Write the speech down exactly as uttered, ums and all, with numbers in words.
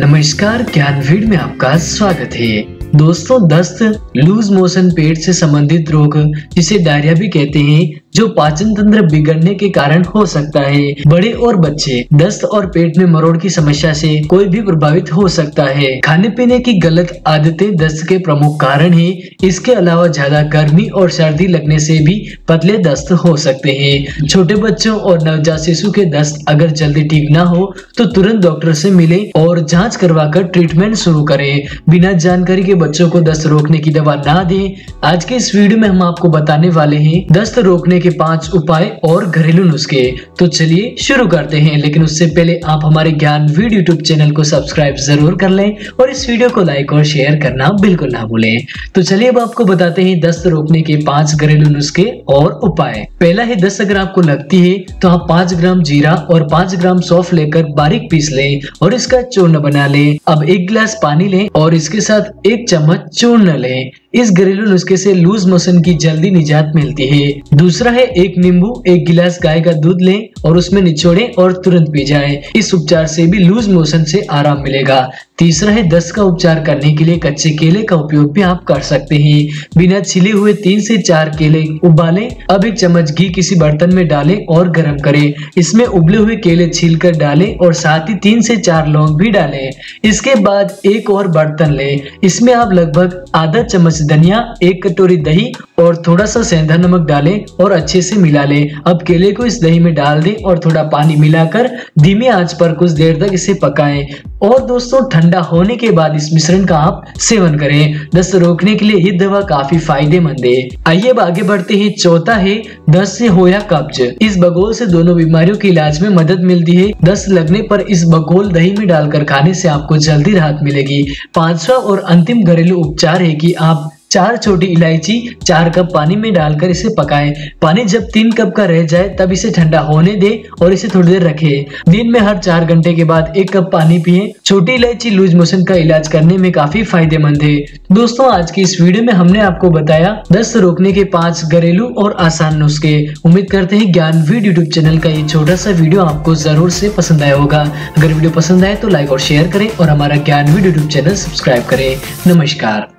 नमस्कार, ज्ञानविद में आपका स्वागत है। दोस्तों, दस्त लूज मोशन पेट से संबंधित रोग जिसे डायरिया भी कहते हैं, जो पाचन तंत्र बिगड़ने के कारण हो सकता है। बड़े और बच्चे दस्त और पेट में मरोड़ की समस्या से कोई भी प्रभावित हो सकता है। खाने पीने की गलत आदतें दस्त के प्रमुख कारण हैं। इसके अलावा ज्यादा गर्मी और सर्दी लगने से भी पतले दस्त हो सकते हैं। छोटे बच्चों और नवजात शिशु के दस्त अगर जल्दी ठीक ना हो तो तुरंत डॉक्टर से मिले और जाँच करवाकर ट्रीटमेंट शुरू करें। बिना जानकारी के बच्चों को दस्त रोकने की दवा ना दें। आज के इस वीडियो में हम आपको बताने वाले हैं दस्त रोकने के पांच उपाय और घरेलू नुस्खे। तो चलिए शुरू करते हैं, लेकिन उससे पहले आप हमारे ज्ञानविद यूट्यूब चैनल को सब्सक्राइब जरूर कर लें और इस वीडियो को लाइक और शेयर करना बिल्कुल ना भूलें। तो चलिए अब आपको बताते हैं दस्त रोकने के पांच घरेलू नुस्खे और उपाय। पहला है, दस्त अगर आपको लगती है तो आप पाँच ग्राम जीरा और पाँच ग्राम सौंफ लेकर बारीक पीस लें और इसका चूर्ण बना लें। अब एक गिलास पानी लें और इसके साथ एक चम्मच चूर्ण लें। इस घरेलू नुस्खे से लूज मोशन की जल्दी निजात मिलती है। दूसरा है, एक नींबू एक गिलास गाय का दूध लें और उसमें निचोड़ें और तुरंत पी जाएं। इस उपचार से भी लूज मोशन से आराम मिलेगा। तीसरा है, दस्त का उपचार करने के लिए कच्चे केले का उपयोग भी आप कर सकते हैं। बिना छिले हुए तीन से चार केले उबालें। अब एक चम्मच घी किसी बर्तन में डालें और गर्म करें। इसमें उबले हुए केले छीलकर डालें और साथ ही तीन से चार लौंग भी डालें। इसके बाद एक और बर्तन लें। इसमें आप लगभग आधा चम्मच धनिया, एक कटोरी दही और थोड़ा सा सेंधा नमक डालें और अच्छे से मिला लें। अब केले को इस दही में डाल दें और थोड़ा पानी मिलाकर धीमी आंच पर कुछ देर तक इसे पकाएं और दोस्तों ठंडा होने के बाद इस मिश्रण का आप सेवन करें। दस्त रोकने के लिए ये दवा काफी फायदेमंद है। आइए अब आगे बढ़ते हैं। चौथा है, दस्त से हो या कब्ज। इस बगोल से दोनों बीमारियों के इलाज में मदद मिलती है। दस्त लगने पर इस बगोल दही में डालकर खाने से आपको जल्दी राहत मिलेगी। पांचवा और अंतिम घरेलू उपचार है कि आप चार छोटी इलायची चार कप पानी में डालकर इसे पकाएं। पानी जब तीन कप का रह जाए तब इसे ठंडा होने दें और इसे थोड़ी देर रखें। दिन में हर चार घंटे के बाद एक कप पानी पिएं। छोटी इलायची लूज मोशन का इलाज करने में काफी फायदेमंद है। दोस्तों, आज की इस वीडियो में हमने आपको बताया दस्त रोकने के पांच घरेलू और आसान नुस्खे। उम्मीद करते हैं ज्ञानविद यूट्यूब चैनल का ये छोटा सा वीडियो आपको जरूर से पसंद आया होगा। अगर वीडियो पसंद आए तो लाइक और शेयर करें और हमारा ज्ञानविद यूट्यूब चैनल सब्सक्राइब करें। नमस्कार।